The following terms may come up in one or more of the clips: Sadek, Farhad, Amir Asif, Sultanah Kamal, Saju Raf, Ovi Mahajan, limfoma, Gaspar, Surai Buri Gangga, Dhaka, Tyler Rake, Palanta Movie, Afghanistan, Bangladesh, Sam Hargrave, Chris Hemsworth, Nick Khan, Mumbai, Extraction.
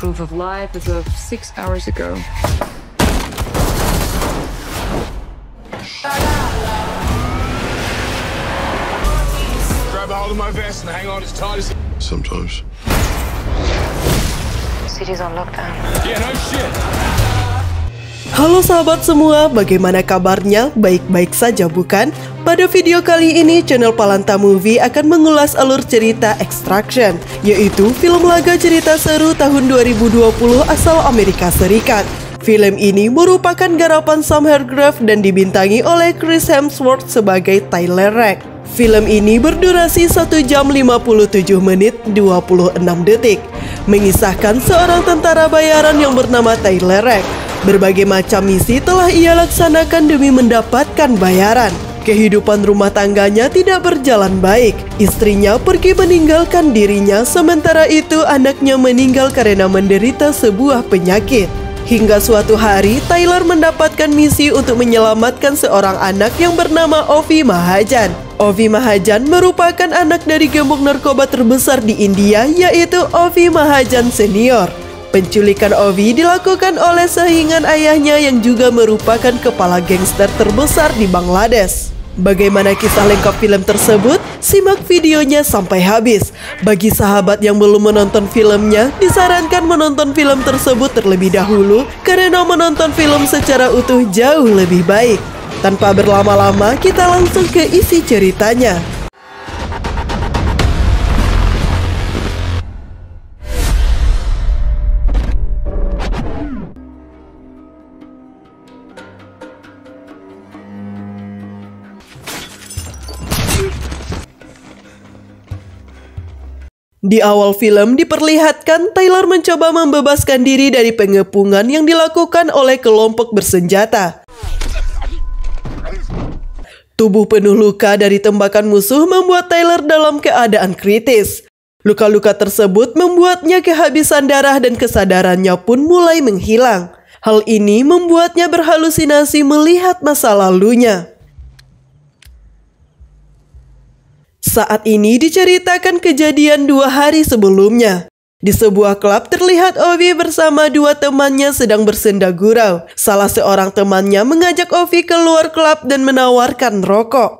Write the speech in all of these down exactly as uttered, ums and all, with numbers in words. proof of life as of six hours ago. Grab a hold of my vest and hang on as tight as. Sometimes. City's on lockdown. Yeah, no shit. Halo sahabat semua, bagaimana kabarnya? Baik-baik saja bukan? Pada video kali ini, channel Palanta Movie akan mengulas alur cerita Extraction, yaitu film laga cerita seru tahun dua ribu dua puluh asal Amerika Serikat. Film ini merupakan garapan Sam Hargrave dan dibintangi oleh Chris Hemsworth sebagai Tyler Rake. Film ini berdurasi satu jam lima puluh tujuh menit dua puluh enam detik, mengisahkan seorang tentara bayaran yang bernama Tyler Rake. Berbagai macam misi telah ia laksanakan demi mendapatkan bayaran. Kehidupan rumah tangganya tidak berjalan baik. Istrinya pergi meninggalkan dirinya, sementara itu anaknya meninggal karena menderita sebuah penyakit. Hingga suatu hari, Tyler mendapatkan misi untuk menyelamatkan seorang anak yang bernama Ovi Mahajan. Ovi Mahajan merupakan anak dari gembong narkoba terbesar di India, yaitu Ovi Mahajan Senior. Penculikan Ovi dilakukan oleh saingan ayahnya yang juga merupakan kepala gangster terbesar di Bangladesh. Bagaimana kisah lengkap film tersebut? Simak videonya sampai habis. Bagi sahabat yang belum menonton filmnya, disarankan menonton film tersebut terlebih dahulu karena menonton film secara utuh jauh lebih baik. Tanpa berlama-lama, kita langsung ke isi ceritanya. Di awal film diperlihatkan Tyler mencoba membebaskan diri dari pengepungan yang dilakukan oleh kelompok bersenjata. Tubuh penuh luka dari tembakan musuh membuat Tyler dalam keadaan kritis. Luka-luka tersebut membuatnya kehabisan darah dan kesadarannya pun mulai menghilang. Hal ini membuatnya berhalusinasi melihat masa lalunya. Saat ini diceritakan kejadian dua hari sebelumnya. Di sebuah klub terlihat Ovi bersama dua temannya sedang bersenda gurau. Salah seorang temannya mengajak Ovi keluar klub dan menawarkan rokok.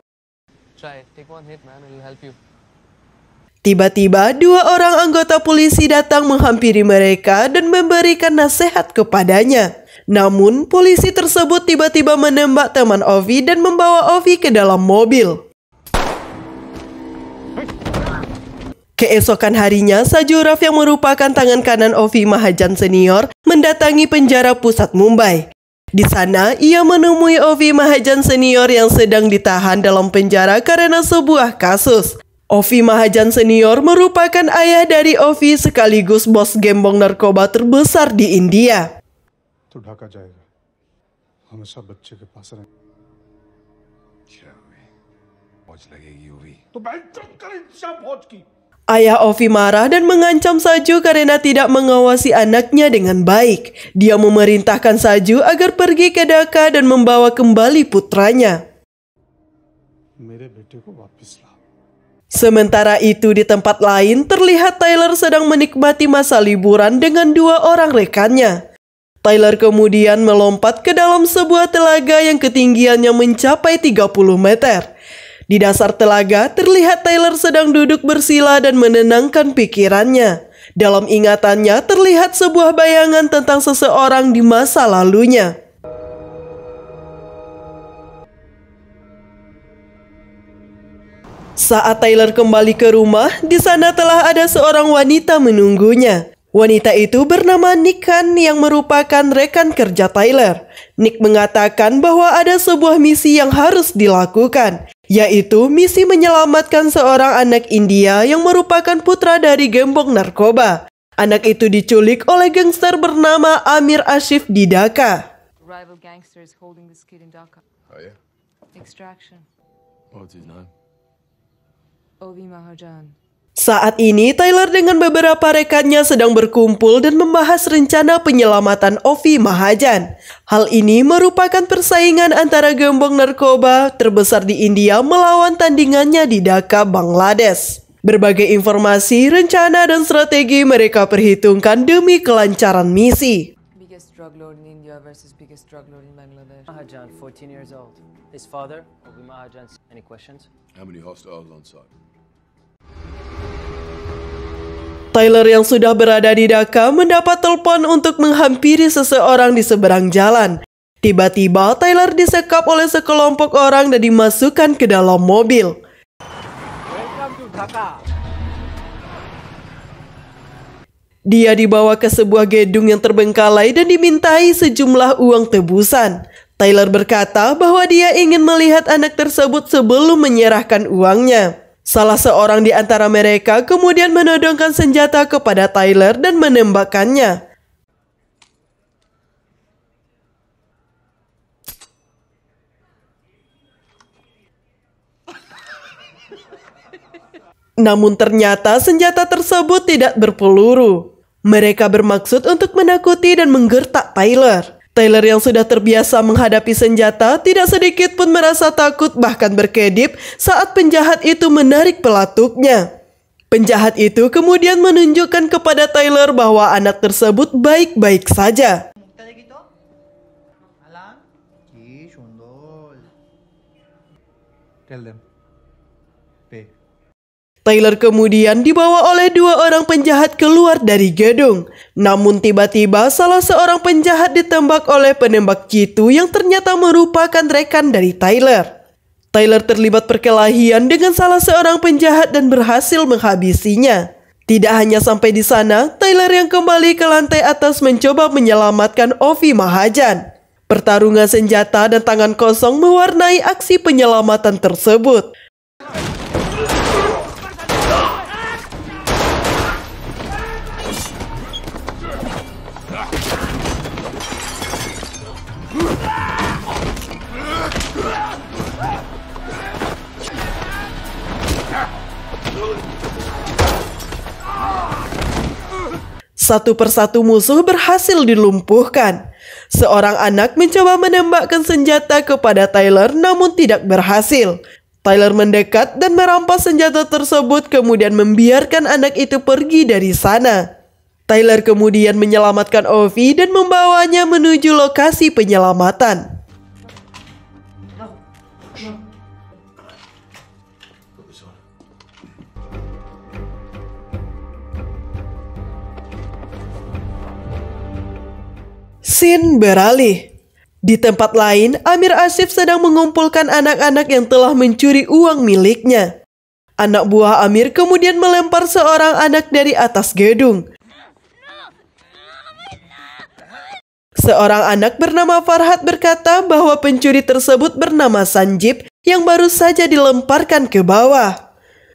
Tiba-tiba dua orang anggota polisi datang menghampiri mereka dan memberikan nasihat kepadanya. Namun polisi tersebut tiba-tiba menembak teman Ovi dan membawa Ovi ke dalam mobil. Keesokan harinya, Saju Raf yang merupakan tangan kanan Ovi Mahajan Senior mendatangi penjara pusat Mumbai. Di sana, ia menemui Ovi Mahajan Senior yang sedang ditahan dalam penjara karena sebuah kasus. Ovi Mahajan Senior merupakan ayah dari Ovi sekaligus bos gembong narkoba terbesar di India. Ayah Ovi marah dan mengancam Saju karena tidak mengawasi anaknya dengan baik. Dia memerintahkan Saju agar pergi ke Dhaka dan membawa kembali putranya. Sementara itu di tempat lain terlihat Tyler sedang menikmati masa liburan dengan dua orang rekannya. Tyler kemudian melompat ke dalam sebuah telaga yang ketinggiannya mencapai tiga puluh meter. Di dasar telaga, terlihat Tyler sedang duduk bersila dan menenangkan pikirannya. Dalam ingatannya, terlihat sebuah bayangan tentang seseorang di masa lalunya. Saat Tyler kembali ke rumah, di sana telah ada seorang wanita menunggunya. Wanita itu bernama Nick Khan yang merupakan rekan kerja Tyler. Nick mengatakan bahwa ada sebuah misi yang harus dilakukan, yaitu misi menyelamatkan seorang anak India yang merupakan putra dari gembong narkoba. Anak itu diculik oleh gangster bernama Amir Asif di Dhaka. Rival gangster is holding this kid in Dhaka. Oh yeah. Extraction. What's his name? Ovi Mahajan. Saat ini Tyler dengan beberapa rekannya sedang berkumpul dan membahas rencana penyelamatan Ovi Mahajan. Hal ini merupakan persaingan antara gembong narkoba terbesar di India melawan tandingannya di Dhaka, Bangladesh. Berbagai informasi, rencana, dan strategi mereka perhitungkan demi kelancaran misi. Biggest drug lord in India versus biggest drug lord in Bangladesh. Mahajan, fourteen years old. His father, Ovi Mahajan. Any questions? How many hostiles on site? Tyler yang sudah berada di Dhaka mendapat telepon untuk menghampiri seseorang di seberang jalan. Tiba-tiba, Tyler disekap oleh sekelompok orang dan dimasukkan ke dalam mobil. Dia dibawa ke sebuah gedung yang terbengkalai dan dimintai sejumlah uang tebusan. Tyler berkata bahwa dia ingin melihat anak tersebut sebelum menyerahkan uangnya. Salah seorang di antara mereka kemudian menodongkan senjata kepada Tyler dan menembakkannya. Namun ternyata senjata tersebut tidak berpeluru. Mereka bermaksud untuk menakuti dan menggertak Tyler. Tyler yang sudah terbiasa menghadapi senjata tidak sedikit pun merasa takut, bahkan berkedip saat penjahat itu menarik pelatuknya. Penjahat itu kemudian menunjukkan kepada Tyler bahwa anak tersebut baik-baik saja. Tell them. Tyler kemudian dibawa oleh dua orang penjahat keluar dari gedung. Namun tiba-tiba salah seorang penjahat ditembak oleh penembak jitu yang ternyata merupakan rekan dari Tyler. Tyler terlibat perkelahian dengan salah seorang penjahat dan berhasil menghabisinya. Tidak hanya sampai di sana, Tyler yang kembali ke lantai atas mencoba menyelamatkan Ovi Mahajan. Pertarungan senjata dan tangan kosong mewarnai aksi penyelamatan tersebut. Satu persatu musuh berhasil dilumpuhkan. Seorang anak mencoba menembakkan senjata kepada Tyler namun tidak berhasil. Tyler mendekat dan merampas senjata tersebut kemudian membiarkan anak itu pergi dari sana. Tyler kemudian menyelamatkan Ovi dan membawanya menuju lokasi penyelamatan. Scene beralih. Di tempat lain, Amir Asif sedang mengumpulkan anak-anak yang telah mencuri uang miliknya. Anak buah Amir kemudian melempar seorang anak dari atas gedung. Seorang anak bernama Farhad berkata bahwa pencuri tersebut bernama Sanjib yang baru saja dilemparkan ke bawah.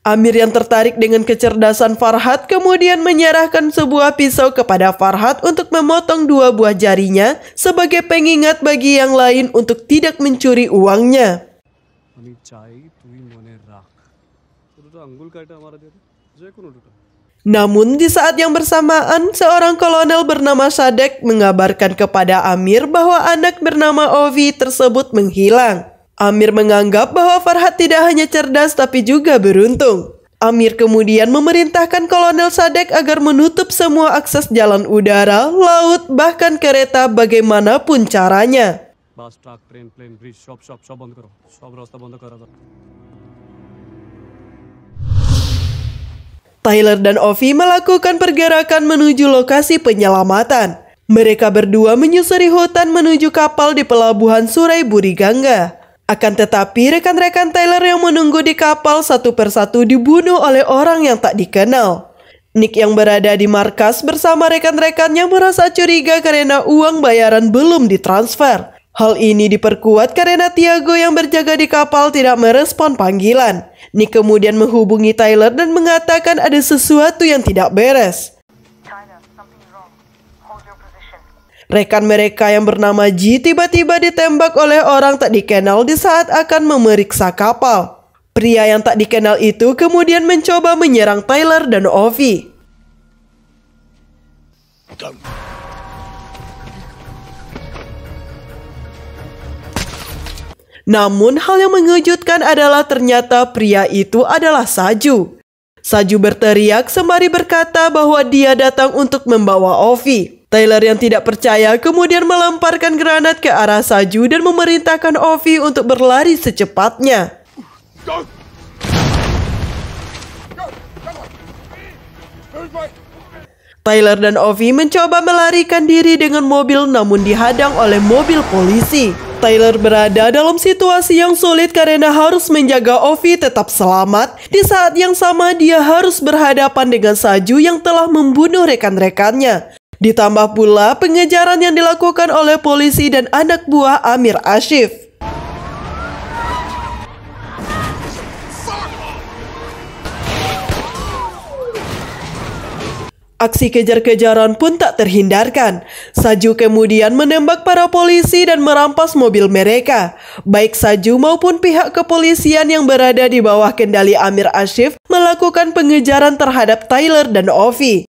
Amir yang tertarik dengan kecerdasan Farhad kemudian menyerahkan sebuah pisau kepada Farhad untuk memotong dua buah jarinya sebagai pengingat bagi yang lain untuk tidak mencuri uangnya. Namun di saat yang bersamaan, seorang kolonel bernama Sadek mengabarkan kepada Amir bahwa anak bernama Ovi tersebut menghilang. Amir menganggap bahwa Farhad tidak hanya cerdas tapi juga beruntung. Amir kemudian memerintahkan Kolonel Sadek agar menutup semua akses jalan udara, laut, bahkan kereta bagaimanapun caranya. Tyler dan Ovi melakukan pergerakan menuju lokasi penyelamatan. Mereka berdua menyusuri hutan menuju kapal di pelabuhan Surai Buri Gangga. Akan tetapi rekan-rekan Tyler yang menunggu di kapal satu persatu dibunuh oleh orang yang tak dikenal. Nick yang berada di markas bersama rekan-rekannya merasa curiga karena uang bayaran belum ditransfer. Hal ini diperkuat karena Tiago yang berjaga di kapal tidak merespon panggilan. Nick kemudian menghubungi Tyler dan mengatakan ada sesuatu yang tidak beres. Rekan mereka yang bernama G tiba-tiba ditembak oleh orang tak dikenal di saat akan memeriksa kapal. Pria yang tak dikenal itu kemudian mencoba menyerang Tyler dan Ovi. Namun hal yang mengejutkan adalah ternyata pria itu adalah Saju. Saju berteriak sembari berkata bahwa dia datang untuk membawa Ovi. Tyler yang tidak percaya kemudian melemparkan granat ke arah Saju dan memerintahkan Ovi untuk berlari secepatnya. Tyler dan Ovi mencoba melarikan diri dengan mobil namun dihadang oleh mobil polisi. Tyler berada dalam situasi yang sulit karena harus menjaga Ovi tetap selamat. Di saat yang sama dia harus berhadapan dengan Saju yang telah membunuh rekan-rekannya. Ditambah pula pengejaran yang dilakukan oleh polisi dan anak buah Amir Asif. Aksi kejar-kejaran pun tak terhindarkan. Saju kemudian menembak para polisi dan merampas mobil mereka. Baik Saju maupun pihak kepolisian yang berada di bawah kendali Amir Asif melakukan pengejaran terhadap Tyler dan Ovi.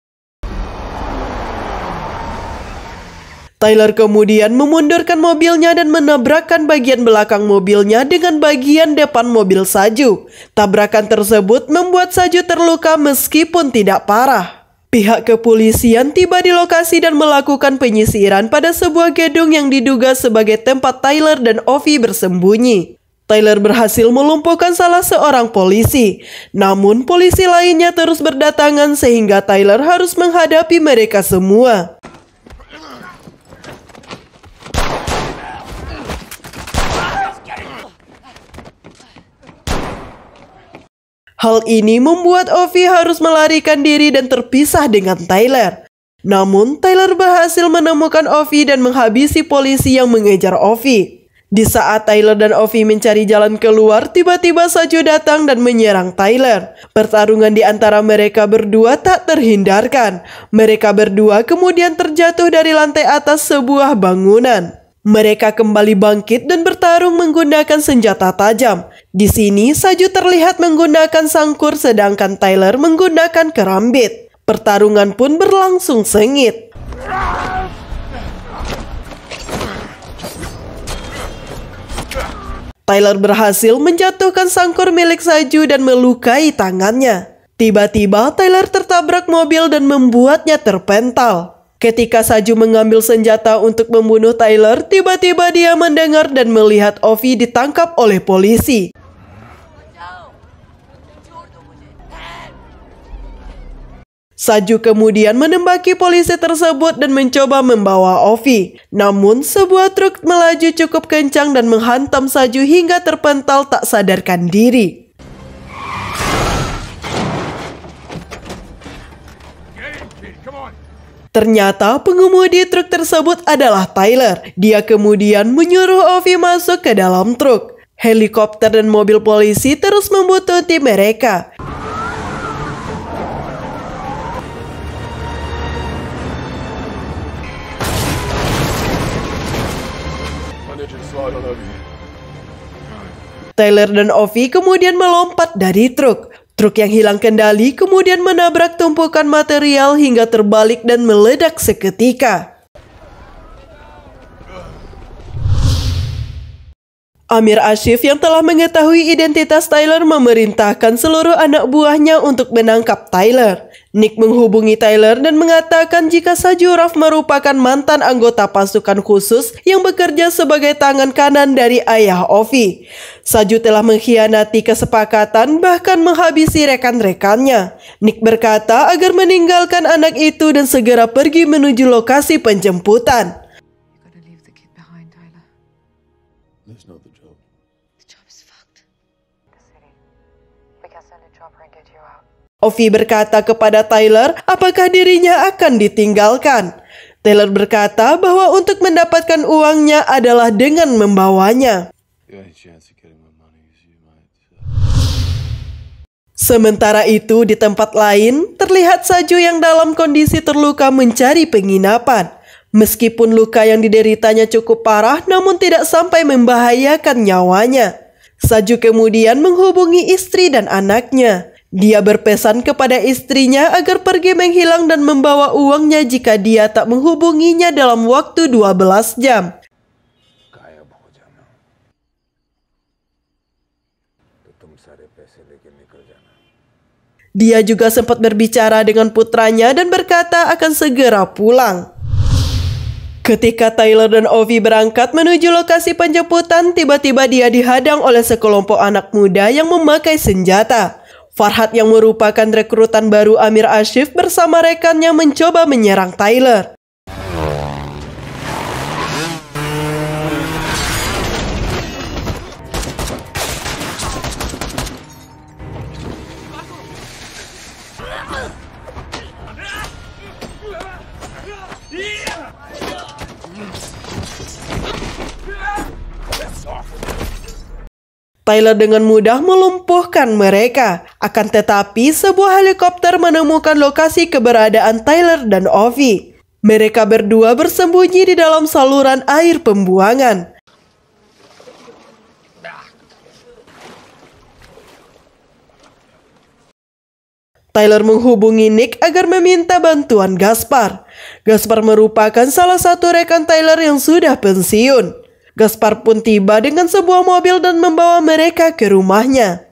Tyler kemudian memundurkan mobilnya dan menabrakkan bagian belakang mobilnya dengan bagian depan mobil Saju. Tabrakan tersebut membuat Saju terluka meskipun tidak parah. Pihak kepolisian tiba di lokasi dan melakukan penyisiran pada sebuah gedung yang diduga sebagai tempat Tyler dan Ovi bersembunyi. Tyler berhasil melumpuhkan salah seorang polisi, namun polisi lainnya terus berdatangan sehingga Tyler harus menghadapi mereka semua. Hal ini membuat Ovi harus melarikan diri dan terpisah dengan Tyler. Namun, Tyler berhasil menemukan Ovi dan menghabisi polisi yang mengejar Ovi. Di saat Tyler dan Ovi mencari jalan keluar, tiba-tiba Saju datang dan menyerang Tyler. Pertarungan di antara mereka berdua tak terhindarkan. Mereka berdua kemudian terjatuh dari lantai atas sebuah bangunan. Mereka kembali bangkit dan bertarung menggunakan senjata tajam. Di sini, Saju terlihat menggunakan sangkur sedangkan Tyler menggunakan kerambit. Pertarungan pun berlangsung sengit. Tyler berhasil menjatuhkan sangkur milik Saju dan melukai tangannya. Tiba-tiba, Tyler tertabrak mobil dan membuatnya terpental. Ketika Saju mengambil senjata untuk membunuh Tyler, tiba-tiba dia mendengar dan melihat Ovi ditangkap oleh polisi. Saju kemudian menembaki polisi tersebut dan mencoba membawa Ovi. Namun, sebuah truk melaju cukup kencang dan menghantam Saju hingga terpental tak sadarkan diri. Ternyata pengemudi truk tersebut adalah Tyler. Dia kemudian menyuruh Ovi masuk ke dalam truk. Helikopter dan mobil polisi terus membuntuti mereka. Tyler dan Ovi kemudian melompat dari truk. Truk yang hilang kendali kemudian menabrak tumpukan material hingga terbalik dan meledak seketika. Amir Asif yang telah mengetahui identitas Tyler memerintahkan seluruh anak buahnya untuk menangkap Tyler. Nick menghubungi Tyler dan mengatakan jika Saju Raf merupakan mantan anggota pasukan khusus yang bekerja sebagai tangan kanan dari ayah Ovi. Saju telah mengkhianati kesepakatan bahkan menghabisi rekan-rekannya. Nick berkata agar meninggalkan anak itu dan segera pergi menuju lokasi penjemputan. Ovi berkata kepada Tyler apakah dirinya akan ditinggalkan. Tyler berkata bahwa untuk mendapatkan uangnya adalah dengan membawanya. Sementara itu di tempat lain terlihat Saju yang dalam kondisi terluka mencari penginapan. Meskipun luka yang dideritanya cukup parah namun tidak sampai membahayakan nyawanya. Saju kemudian menghubungi istri dan anaknya. Dia berpesan kepada istrinya agar pergi menghilang dan membawa uangnya jika dia tak menghubunginya dalam waktu dua belas jam. Dia juga sempat berbicara dengan putranya dan berkata akan segera pulang. Ketika Tyler dan Ovi berangkat menuju lokasi penjemputan, tiba-tiba dia dihadang oleh sekelompok anak muda yang memakai senjata. Farhad yang merupakan rekrutan baru Amir Asif bersama rekannya mencoba menyerang Tyler. Tyler dengan mudah melumpuhkan mereka. Akan tetapi, sebuah helikopter menemukan lokasi keberadaan Tyler dan Ovi. Mereka berdua bersembunyi di dalam saluran air pembuangan. Tyler menghubungi Nick agar meminta bantuan Gaspar. Gaspar merupakan salah satu rekan Tyler yang sudah pensiun. Gaspar pun tiba dengan sebuah mobil dan membawa mereka ke rumahnya.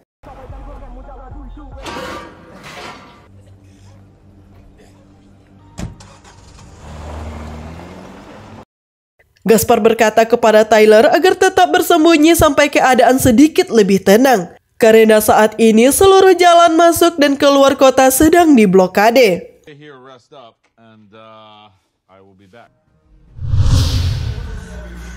Gaspar berkata kepada Tyler agar tetap bersembunyi sampai keadaan sedikit lebih tenang, karena saat ini seluruh jalan masuk dan keluar kota sedang diblokade.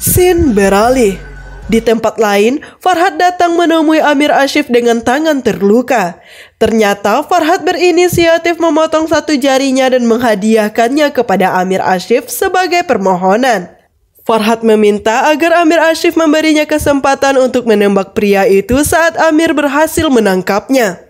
Scene beralih. Di tempat lain, Farhad datang menemui Amir Asif dengan tangan terluka. Ternyata Farhad berinisiatif memotong satu jarinya dan menghadiahkannya kepada Amir Asif sebagai permohonan. Farhad meminta agar Amir Asif memberinya kesempatan untuk menembak pria itu saat Amir berhasil menangkapnya.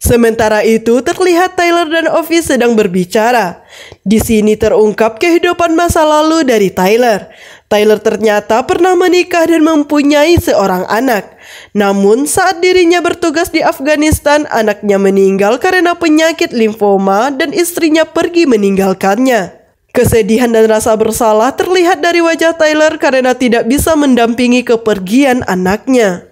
Sementara itu, terlihat Tyler dan Ovi sedang berbicara. Di sini terungkap kehidupan masa lalu dari Tyler. Tyler ternyata pernah menikah dan mempunyai seorang anak. Namun, saat dirinya bertugas di Afghanistan, anaknya meninggal karena penyakit limfoma dan istrinya pergi meninggalkannya. Kesedihan dan rasa bersalah terlihat dari wajah Tyler karena tidak bisa mendampingi kepergian anaknya.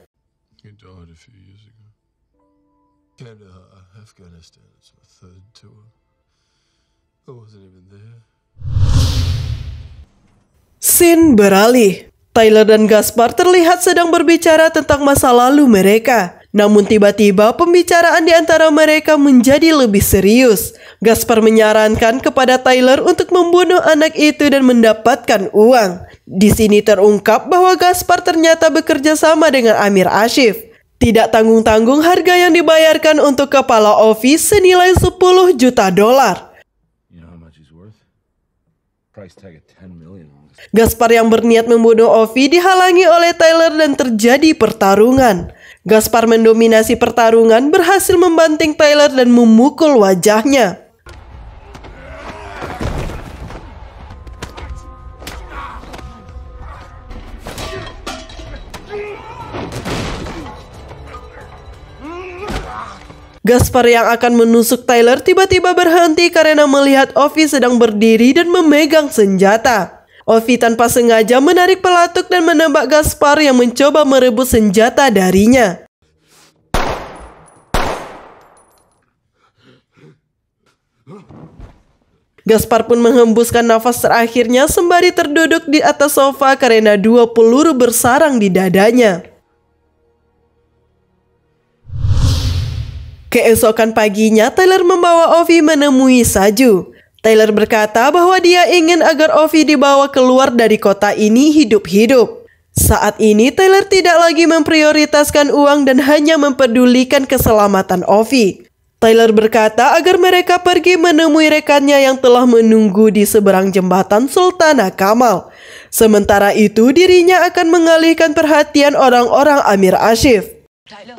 Scene beralih. Tyler dan Gaspar terlihat sedang berbicara tentang masa lalu mereka. Namun tiba-tiba pembicaraan di antara mereka menjadi lebih serius. Gaspar menyarankan kepada Tyler untuk membunuh anak itu dan mendapatkan uang. Di sini terungkap bahwa Gaspar ternyata bekerja sama dengan Amir Asif. Tidak tanggung-tanggung harga yang dibayarkan untuk kepala Ovi senilai sepuluh juta dolar. Gaspar yang berniat membunuh Ovi dihalangi oleh Tyler dan terjadi pertarungan. Gaspar mendominasi pertarungan, berhasil membanting Tyler dan memukul wajahnya. Gaspar yang akan menusuk Tyler tiba-tiba berhenti karena melihat Ovi sedang berdiri dan memegang senjata. Ovi tanpa sengaja menarik pelatuk dan menembak Gaspar yang mencoba merebut senjata darinya. Gaspar pun menghembuskan nafas terakhirnya sembari terduduk di atas sofa karena dua peluru bersarang di dadanya. Keesokan paginya, Tyler membawa Ovi menemui Saju. Tyler berkata bahwa dia ingin agar Ovi dibawa keluar dari kota ini hidup-hidup. Saat ini, Tyler tidak lagi memprioritaskan uang dan hanya mempedulikan keselamatan Ovi. Tyler berkata agar mereka pergi menemui rekannya yang telah menunggu di seberang jembatan Sultanah Kamal. Sementara itu, dirinya akan mengalihkan perhatian orang-orang Amir Asif. Tyler.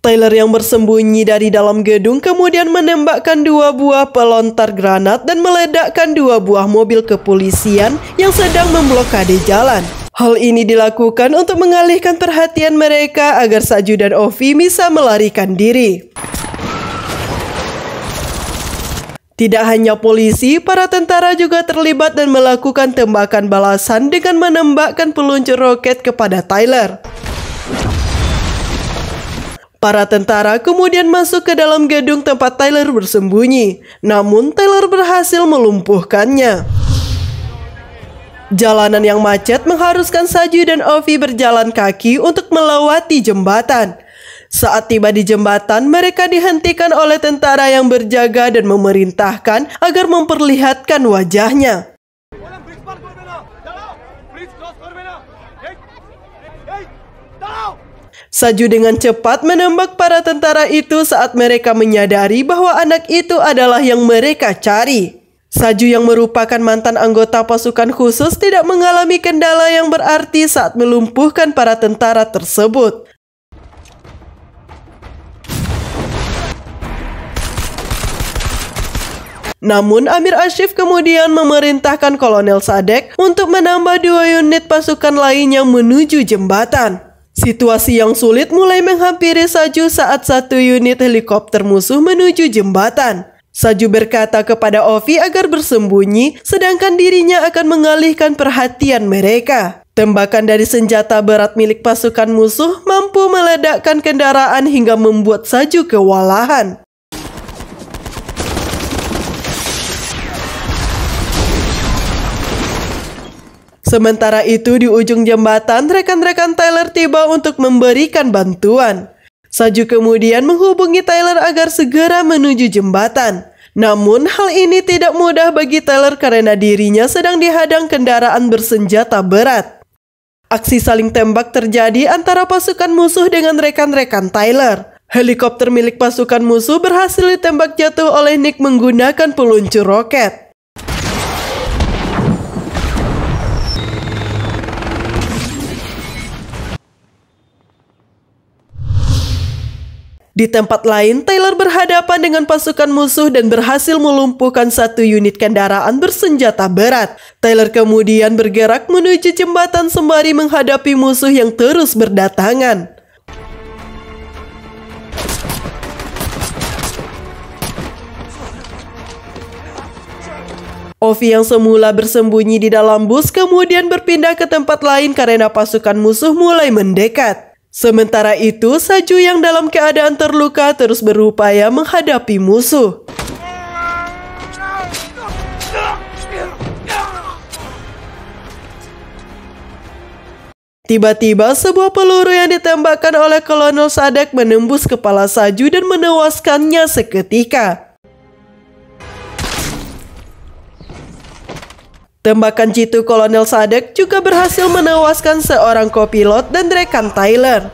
Tyler yang bersembunyi dari dalam gedung kemudian menembakkan dua buah pelontar granat dan meledakkan dua buah mobil kepolisian yang sedang memblokade jalan. Hal ini dilakukan untuk mengalihkan perhatian mereka agar Saju dan Ovi bisa melarikan diri. Tidak hanya polisi, para tentara juga terlibat dan melakukan tembakan balasan dengan menembakkan peluncur roket kepada Tyler. Para tentara kemudian masuk ke dalam gedung tempat Tyler bersembunyi, namun Tyler berhasil melumpuhkannya. Jalanan yang macet mengharuskan Saju dan Ovi berjalan kaki untuk melewati jembatan. Saat tiba di jembatan, mereka dihentikan oleh tentara yang berjaga dan memerintahkan agar memperlihatkan wajahnya. Saju dengan cepat menembak para tentara itu saat mereka menyadari bahwa anak itu adalah yang mereka cari. Saju yang merupakan mantan anggota pasukan khusus tidak mengalami kendala yang berarti saat melumpuhkan para tentara tersebut. Namun Amir Asif kemudian memerintahkan Kolonel Sadek untuk menambah dua unit pasukan lain yang menuju jembatan. Situasi yang sulit mulai menghampiri Saju saat satu unit helikopter musuh menuju jembatan. Saju berkata kepada Ovi agar bersembunyi, sedangkan dirinya akan mengalihkan perhatian mereka. Tembakan dari senjata berat milik pasukan musuh mampu meledakkan kendaraan hingga membuat Saju kewalahan. Sementara itu di ujung jembatan, rekan-rekan Tyler tiba untuk memberikan bantuan. Saju kemudian menghubungi Tyler agar segera menuju jembatan. Namun hal ini tidak mudah bagi Tyler karena dirinya sedang dihadang kendaraan bersenjata berat. Aksi saling tembak terjadi antara pasukan musuh dengan rekan-rekan Tyler. Helikopter milik pasukan musuh berhasil ditembak jatuh oleh Nick menggunakan peluncur roket. Di tempat lain, Tyler berhadapan dengan pasukan musuh dan berhasil melumpuhkan satu unit kendaraan bersenjata berat. Tyler kemudian bergerak menuju jembatan sembari menghadapi musuh yang terus berdatangan. Ovi yang semula bersembunyi di dalam bus kemudian berpindah ke tempat lain karena pasukan musuh mulai mendekat. Sementara itu, Saju yang dalam keadaan terluka terus berupaya menghadapi musuh. Tiba-tiba, sebuah peluru yang ditembakkan oleh Kolonel Sadek menembus kepala Saju dan menewaskannya seketika. Tembakan jitu Kolonel Sadek juga berhasil menewaskan seorang kopilot dan rekan Tyler.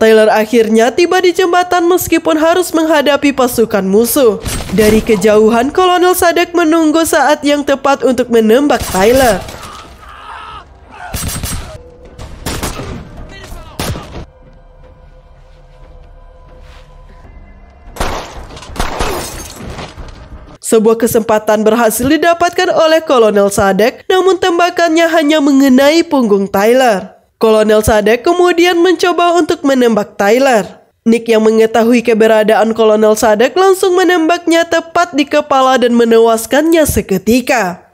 Tyler akhirnya tiba di jembatan meskipun harus menghadapi pasukan musuh. Dari kejauhan, Kolonel Sadek menunggu saat yang tepat untuk menembak Tyler. Sebuah kesempatan berhasil didapatkan oleh Kolonel Sadek, namun tembakannya hanya mengenai punggung Tyler. Kolonel Sadek kemudian mencoba untuk menembak Tyler. Nick yang mengetahui keberadaan Kolonel Sadek langsung menembaknya tepat di kepala dan menewaskannya seketika.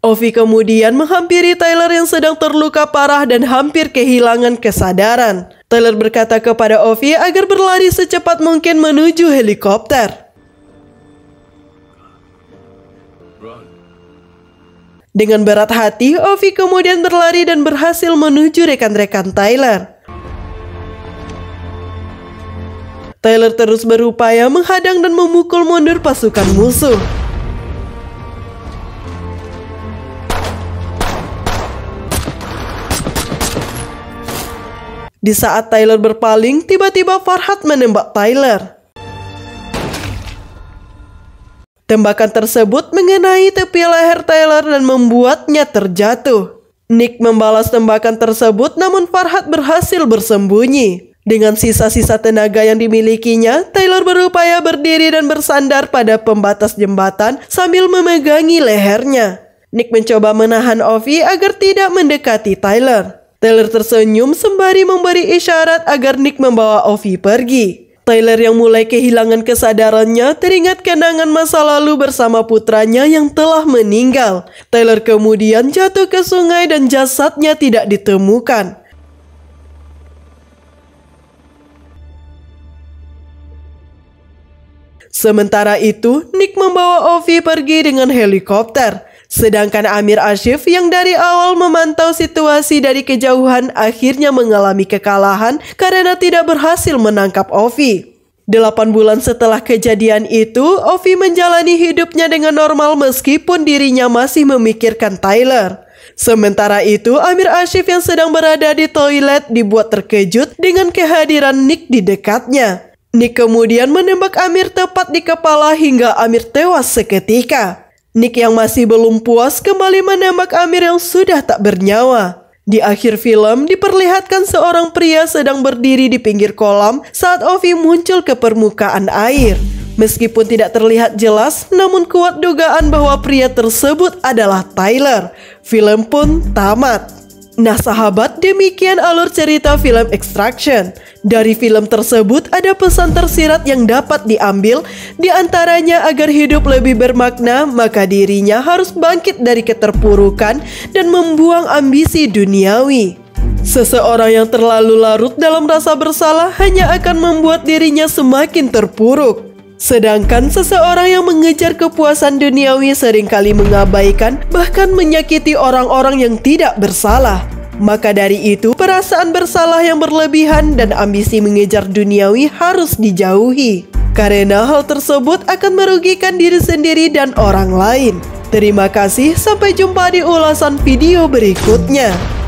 Ovi kemudian menghampiri Tyler yang sedang terluka parah dan hampir kehilangan kesadaran. Tyler berkata kepada Ovi agar berlari secepat mungkin menuju helikopter. Dengan berat hati, Ovi kemudian berlari dan berhasil menuju rekan-rekan Tyler. Tyler terus berupaya menghadang dan memukul mundur pasukan musuh. Di saat Tyler berpaling, tiba-tiba Farhad menembak Tyler. Tembakan tersebut mengenai tepi leher Tyler dan membuatnya terjatuh. Nick membalas tembakan tersebut, namun Farhad berhasil bersembunyi. Dengan sisa-sisa tenaga yang dimilikinya, Tyler berupaya berdiri dan bersandar pada pembatas jembatan sambil memegangi lehernya. Nick mencoba menahan Ovi agar tidak mendekati Tyler. Tyler tersenyum sembari memberi isyarat agar Nick membawa Ovi pergi. Tyler yang mulai kehilangan kesadarannya teringat kenangan masa lalu bersama putranya yang telah meninggal. Tyler kemudian jatuh ke sungai dan jasadnya tidak ditemukan. Sementara itu, Nick membawa Ovi pergi dengan helikopter. Sedangkan Amir Asif yang dari awal memantau situasi dari kejauhan akhirnya mengalami kekalahan karena tidak berhasil menangkap Ovi. Delapan bulan setelah kejadian itu, Ovi menjalani hidupnya dengan normal meskipun dirinya masih memikirkan Tyler. Sementara itu, Amir Asif yang sedang berada di toilet dibuat terkejut dengan kehadiran Nick di dekatnya. Nick kemudian menembak Amir tepat di kepala hingga Amir tewas seketika. Nick yang masih belum puas kembali menembak Amir yang sudah tak bernyawa. Di akhir film diperlihatkan seorang pria sedang berdiri di pinggir kolam saat Ovi muncul ke permukaan air. Meskipun tidak terlihat jelas, namun kuat dugaan bahwa pria tersebut adalah Tyler. Film pun tamat. Nah sahabat, demikian alur cerita film Extraction. Dari film tersebut ada pesan tersirat yang dapat diambil, di antaranya agar hidup lebih bermakna, maka dirinya harus bangkit dari keterpurukan dan membuang ambisi duniawi. Seseorang yang terlalu larut dalam rasa bersalah hanya akan membuat dirinya semakin terpuruk. Sedangkan seseorang yang mengejar kepuasan duniawi seringkali mengabaikan bahkan menyakiti orang-orang yang tidak bersalah. Maka dari itu, perasaan bersalah yang berlebihan dan ambisi mengejar duniawi harus dijauhi. Karena hal tersebut akan merugikan diri sendiri dan orang lain. Terima kasih, sampai jumpa di ulasan video berikutnya.